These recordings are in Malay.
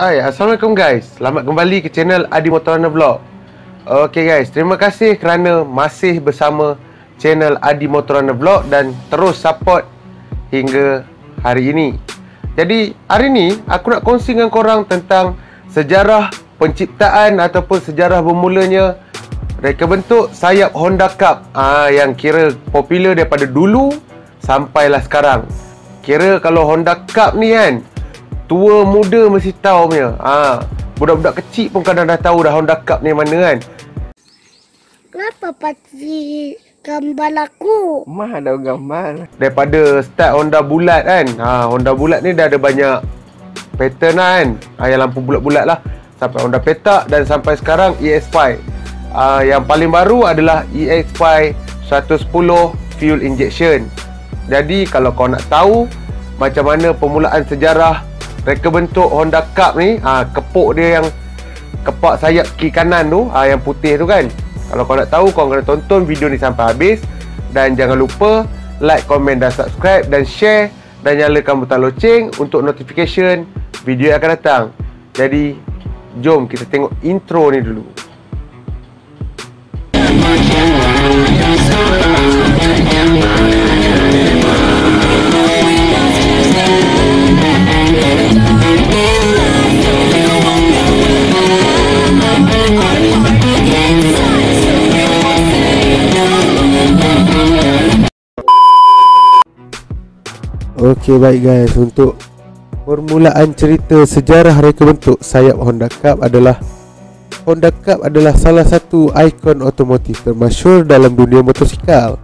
Hai, assalamualaikum guys. Selamat kembali ke channel Adi Motorner Vlog. Okay guys, terima kasih kerana masih bersama channel Adi Motorner Vlog dan terus support hingga hari ini. Jadi hari ni aku nak kongsi dengan korang tentang sejarah penciptaan ataupun sejarah bermulanya reka bentuk sayap Honda Cub yang kira popular daripada dulu sampailah sekarang. Kira kalau Honda Cub ni kan, tua muda mesti tahu punya. Budak-budak kecil pun kadang dah tahu dah Honda Cub ni mana kan. Kenapa pakcik gambar aku? Mah ada gambar. Daripada start Honda bulat kan. Honda bulat ni dah ada banyak pattern kan. Yang lampu bulat-bulat lah. Sampai Honda petak dan sampai sekarang ES5. Yang paling baru adalah EX5 110 fuel injection. Jadi kalau kau nak tahu macam mana permulaan sejarah reka bentuk Honda Cub ni, kepuk dia yang kepak sayap kiri kanan tu, yang putih tu kan. Kalau kau nak tahu, kau kena tonton video ni sampai habis. Dan jangan lupa like, komen dan subscribe dan share. Dan nyalakan butang loceng untuk notification video yang akan datang. Jadi jom kita tengok intro ni dulu. Okey baik guys, untuk permulaan cerita sejarah reka bentuk sayap Honda Cub adalah Honda Cub adalah salah satu ikon otomotif termasyhur dalam dunia motosikal.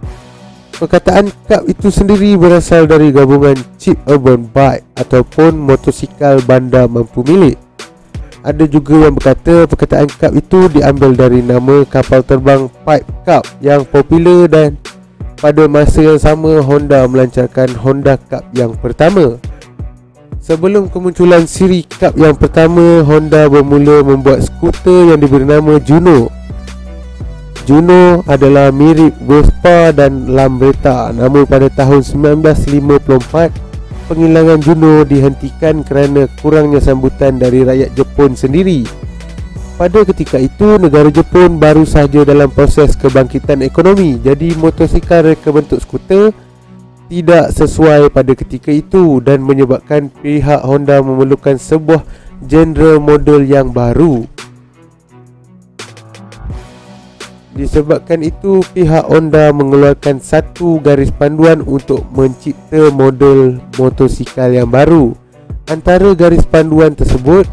Perkataan Cub itu sendiri berasal dari gabungan cheap urban bike ataupun motosikal bandar mampu milik. Ada juga yang berkata perkataan Cub itu diambil dari nama kapal terbang Piper Cub yang popular, dan pada masa yang sama Honda melancarkan Honda Cub yang pertama. Sebelum kemunculan siri Cub yang pertama, Honda bermula membuat skuter yang diberi nama Juno. Juno adalah mirip Vespa dan Lambretta. Namun pada tahun 1954, penghilangan Juno dihentikan kerana kurangnya sambutan dari rakyat Jepun sendiri. Pada ketika itu, negara Jepun baru sahaja dalam proses kebangkitan ekonomi. Jadi motosikal reka bentuk skuter tidak sesuai pada ketika itu dan menyebabkan pihak Honda memerlukan sebuah genre model yang baru. Disebabkan itu, pihak Honda mengeluarkan satu garis panduan untuk mencipta model motosikal yang baru. Antara garis panduan tersebut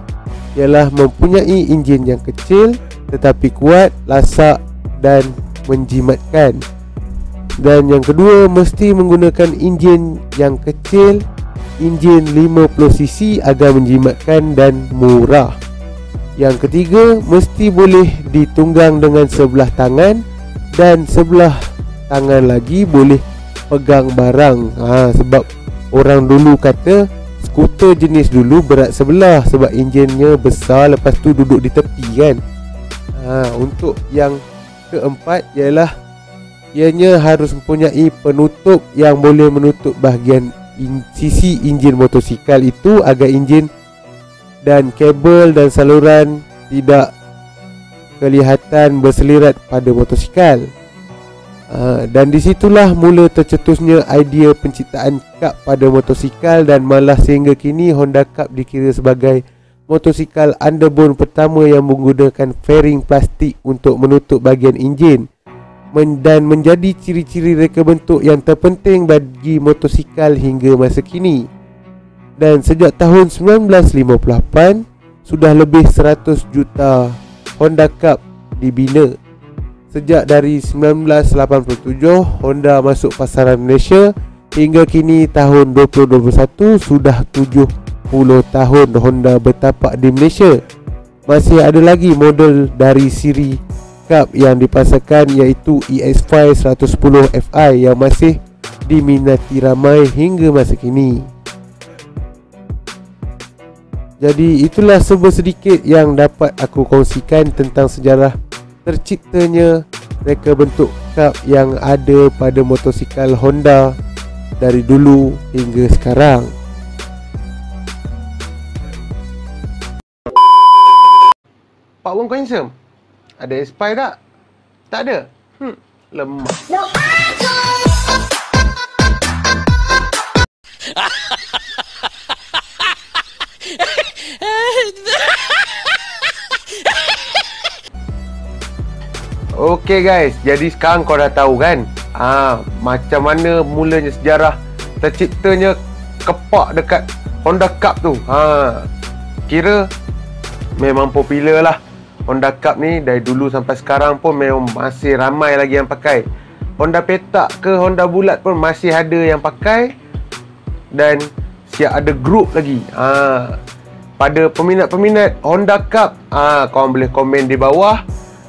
ialah mempunyai enjin yang kecil tetapi kuat, lasak dan menjimatkan. Dan yang kedua, mesti menggunakan enjin yang kecil, enjin 50cc agar menjimatkan dan murah. Yang ketiga, mesti boleh ditunggang dengan sebelah tangan dan sebelah tangan lagi boleh pegang barang. Sebab orang dulu kata skuter jenis dulu berat sebelah sebab enjinnya besar, lepas tu duduk di tepi kan. Untuk yang keempat ialah ianya harus mempunyai penutup yang boleh menutup bahagian sisi enjin motosikal itu agar enjin dan kabel dan saluran tidak kelihatan berselirat pada motosikal. Dan disitulah mula tercetusnya idea penciptaan Cub pada motosikal, dan malah sehingga kini Honda Cub dikira sebagai motosikal underbone pertama yang menggunakan fairing plastik untuk menutup bahagian enjin, dan menjadi ciri-ciri reka bentuk yang terpenting bagi motosikal hingga masa kini. Dan sejak tahun 1958 sudah lebih 100 juta Honda Cub dibina. Sejak dari 1987 Honda masuk pasaran Malaysia hingga kini tahun 2021 sudah 70 tahun Honda bertapak di Malaysia. Masih ada lagi model dari siri Cub yang dipasarkan iaitu EX5 110 FI yang masih diminati ramai hingga masa kini. Jadi itulah serba sedikit yang dapat aku kongsikan tentang sejarah terciptanya reka bentuk Cub yang ada pada motosikal Honda dari dulu hingga sekarang. nampak pun handsome. Ada ES5 tak? Tak ada. Lemah. Okay guys, jadi sekarang kau dah tahu kan, macam mana mulanya sejarah terciptanya kepak dekat Honda Cub tu. Kira memang popular lah Honda Cub ni. Dari dulu sampai sekarang pun memang masih ramai lagi yang pakai. Honda petak ke Honda bulat pun masih ada yang pakai. Dan siap ada grup lagi. Pada peminat-peminat Honda Cub, korang boleh komen di bawah.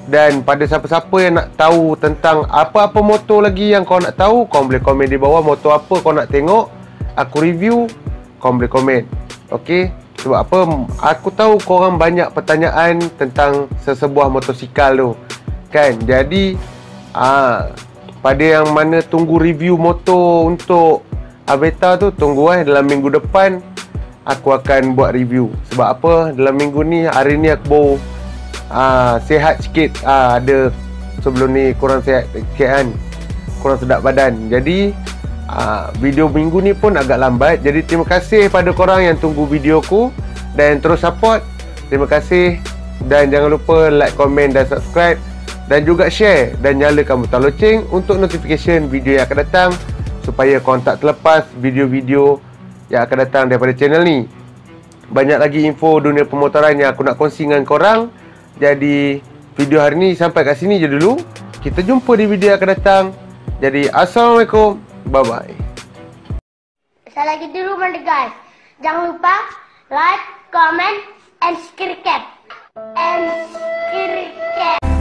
Dan pada siapa-siapa yang nak tahu tentang apa-apa motor lagi yang kau nak tahu, kau boleh komen di bawah motor apa kau nak tengok aku review, kau boleh komen. Okey, sebab apa aku tahu kau orang banyak pertanyaan tentang sesebuah motosikal tu kan. Jadi pada yang mana tunggu review motor untuk Aveta tu, tunggu dalam minggu depan aku akan buat review. Sebab apa dalam minggu ni, hari ni aku baru sihat sikit. Ada sebelum ni kurang sihat sikit kan, kurang sedap badan. Jadi video minggu ni pun agak lambat. Jadi terima kasih pada korang yang tunggu video aku dan terus support. Terima kasih. Dan jangan lupa like, komen dan subscribe. Dan juga share dan nyalakan butang loceng untuk notification video yang akan datang, supaya korang tak terlepas video-video yang akan datang daripada channel ni. Banyak lagi info dunia pemotoran yang aku nak kongsi dengan korang. Jadi video hari ni sampai kat sini je dulu. Kita jumpa di video yang akan datang. Jadi assalamualaikum. Bye bye. Saya lagi di rumah guys. Jangan lupa like, comment and subscribe.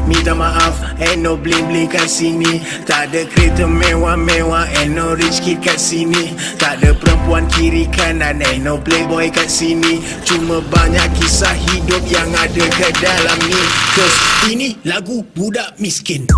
Minta maaf, ain't no bling bling kat sini. Tak ada kereta mewah-mewah, ain't no rich kid kat sini. Tak ada perempuan kiri kanan, ain't no playboy kat sini. Cuma banyak kisah hidup yang ada kat dalam ni. Cause ini lagu budak miskin.